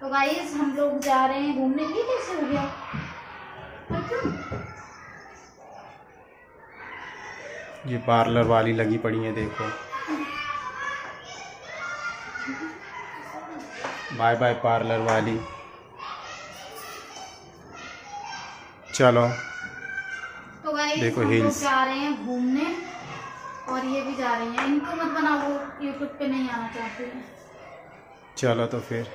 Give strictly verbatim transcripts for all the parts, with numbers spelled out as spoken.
तो गाइस हम लोग जा रहे हैं घूमने के लिए। कैसे हो गया? अच्छा। ये पार्लर वाली लगी पड़ी है, देखो। बाय बाय पार्लर वाली। चलो तो गाइस हम लोग जा रहे हैं घूमने और ये भी जा रही हैं। इनको मत बनाओ, यूट्यूब पे नहीं आना चाहती है। चलो तो फिर।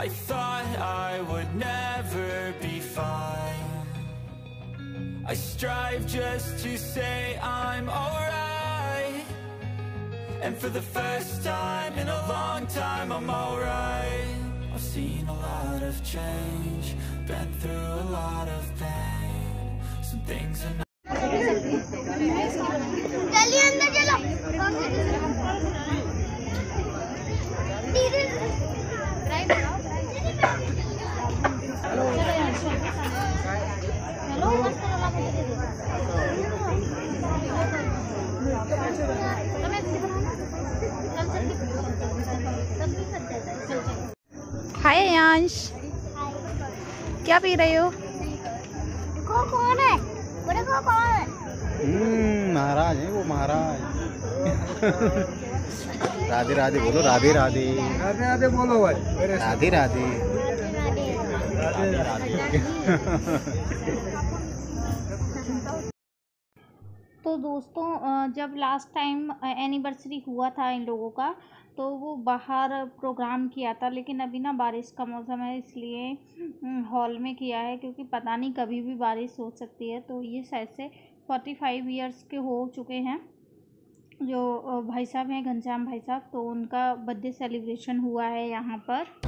I thought I would never be fine. I strive just to say I'm alright. And for the first time in a long time, I'm alright. I've seen a lot of change, been through a lot of pain. Some things are not. हाय यांश, क्या P रहे हो? देखो कौन है, वो देखो कौन है। हम्म, महाराज है वो, महाराज। राधे राधे बोलो, राधे राधे, राधे राधे बोलो भाई, राधे राधे, राधे राधे। तो दोस्तों, जब लास्ट टाइम एनिवर्सरी हुआ था इन लोगों का, तो वो बाहर प्रोग्राम किया था, लेकिन अभी ना बारिश का मौसम है इसलिए हॉल में किया है, क्योंकि पता नहीं कभी भी बारिश हो सकती है। तो ये शायद से फोर्टी फाइव ईयर्स के हो चुके हैं जो भाई साहब हैं, घनश्याम भाई साहब, तो उनका बर्थडे सेलिब्रेशन हुआ है यहाँ पर।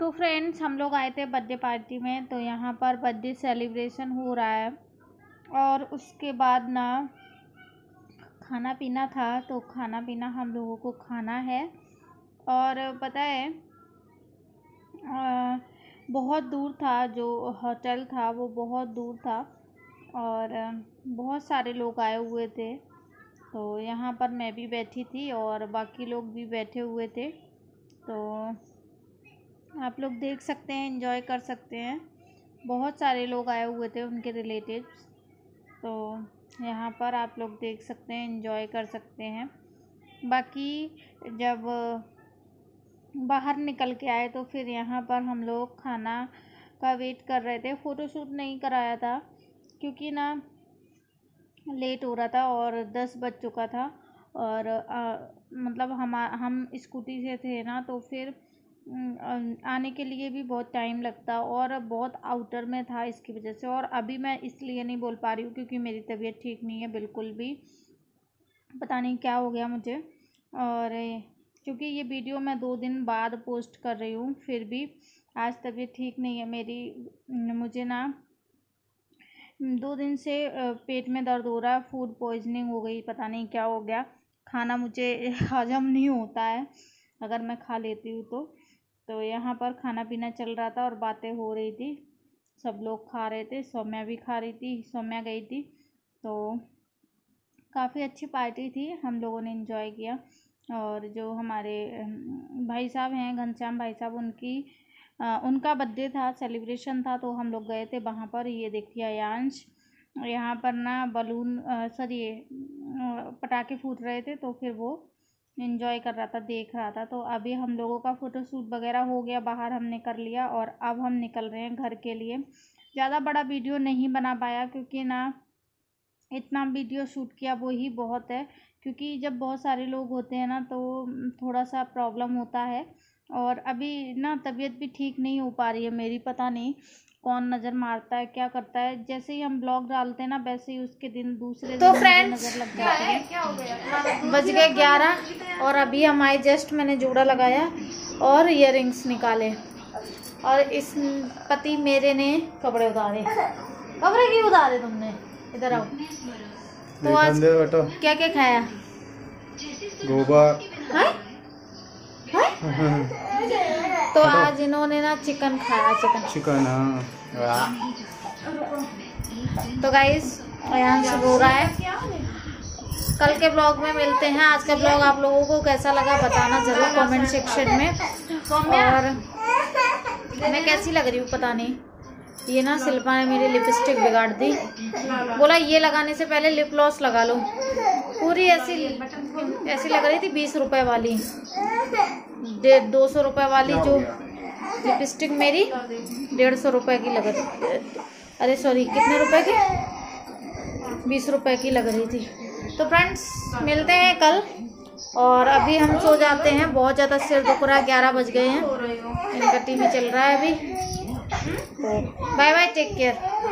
तो फ्रेंड्स, हम लोग आए थे बर्थडे पार्टी में, तो यहाँ पर बर्थडे सेलिब्रेशन हो रहा है और उसके बाद ना खाना पीना था, तो खाना पीना हम लोगों को खाना है। और पता है आ, बहुत दूर था जो होटल था, वो बहुत दूर था और बहुत सारे लोग आए हुए थे। तो यहाँ पर मैं भी बैठी थी और बाकी लोग भी बैठे हुए थे, तो आप लोग देख सकते हैं, एंजॉय कर सकते हैं। बहुत सारे लोग आए हुए थे, उनके रिलेटिव्स, तो यहाँ पर आप लोग देख सकते हैं, एंजॉय कर सकते हैं। बाकी जब बाहर निकल के आए तो फिर यहाँ पर हम लोग खाना का वेट कर रहे थे। फ़ोटोशूट नहीं कराया था क्योंकि ना लेट हो रहा था और दस बज चुका था और आ, मतलब हम हम स्कूटी से थे ना, तो फिर आने के लिए भी बहुत टाइम लगता और बहुत आउटर में था इसकी वजह से। और अभी मैं इसलिए नहीं बोल पा रही हूँ क्योंकि मेरी तबीयत ठीक नहीं है बिल्कुल भी, पता नहीं क्या हो गया मुझे। और क्योंकि ये वीडियो मैं दो दिन बाद पोस्ट कर रही हूँ, फिर भी आज तबीयत ठीक नहीं है मेरी। मुझे ना दो दिन से पेट में दर्द हो रहा है, फूड पॉइजनिंग हो गई, पता नहीं क्या हो गया। खाना मुझे हजम नहीं होता है अगर मैं खा लेती हूँ तो। तो यहाँ पर खाना पीना चल रहा था और बातें हो रही थी, सब लोग खा रहे थे, सौम्या भी खा रही थी, सौम्या गई थी। तो काफ़ी अच्छी पार्टी थी, हम लोगों ने एंजॉय किया। और जो हमारे भाई साहब हैं, घनश्याम भाई साहब, उनकी आ, उनका बर्थडे था, सेलिब्रेशन था, तो हम लोग गए थे वहाँ पर। ये देखिए यांश यहाँ पर ना बलून सॉरी पटाखे फूट रहे थे, तो फिर वो इन्जॉय कर रहा था, देख रहा था। तो अभी हम लोगों का फ़ोटोशूट वगैरह हो गया, बाहर हमने कर लिया और अब हम निकल रहे हैं घर के लिए। ज़्यादा बड़ा वीडियो नहीं बना पाया क्योंकि ना इतना वीडियो शूट किया वो ही बहुत है, क्योंकि जब बहुत सारे लोग होते हैं ना तो थोड़ा सा प्रॉब्लम होता है। और अभी ना तबीयत भी ठीक नहीं हो पा रही है मेरी, पता नहीं कौन नज़र मारता है, क्या करता है। जैसे ही हम ब्लॉग डालते हैं ना वैसे ही उसके दिन दूसरे तो दिन नज़र लग जाती है। क्या हो गया? बज गए ग्यारह और अभी हमारे जस्ट मैंने जोड़ा लगाया और इयररिंग्स निकाले और इस पति मेरे ने कपड़े उतारे। कपड़े क्यों उतारे तुमने? इधर आओ। तो आज क्या क्या खाया? गोबा। तो आज इन्होंने ना चिकन खाया, चिकन चिकन हाँ। तो गाइस यहाँ से हो रहा है, कल के ब्लॉग में मिलते हैं। आज का ब्लॉग आप लोगों को कैसा लगा बताना जरूर कमेंट सेक्शन में। और मैं कैसी लग रही हूँ पता नहीं, ये ना शिल्पा ने मेरी लिपस्टिक बिगाड़ दी, बोला ये लगाने से पहले लिप ग्लॉस लगा लो। पूरी ऐसी ऐसी लग रही थी, बीस रुपए वाली, डेढ़ दो सौ रुपये वाली जो लिपस्टिक मेरी डेढ़ सौ रुपये की लग रही, अरे सॉरी कितने रुपए की, बीस रुपए की लग रही थी। तो फ्रेंड्स मिलते हैं कल और अभी हम सो जाते हैं, बहुत ज़्यादा सिर दुख रहा है, ग्यारह बज गए हैं, इनका टीवी चल रहा है अभी। Bye bye, take care.